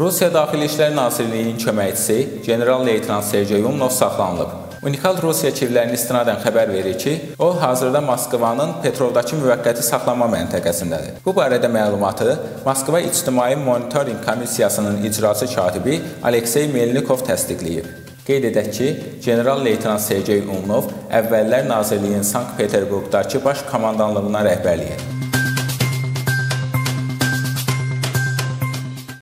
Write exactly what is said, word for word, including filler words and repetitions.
Rusiya Daxili İşlər Nazirliyinin köməkçisi general-leytenant Sergey Umnov saxlanılıb. Unikal Rusiya kirlərinə istinadən xəbər verir ki, o, hazırda Moskvanın Petrovdakı müvəqqəti saxlama məntəqəsindədir. Bu barədə məlumatı Moskva İctimai Monitoring Komissiyasının icraçı katibi Aleksey Melnikov təsdiqləyib. Qeyd edək ki, general-leytenant Sergey Umnov əvvəllər Nazirliyin Sankt-Peterburqdakı baş komandanlığına rəhbərlik edir.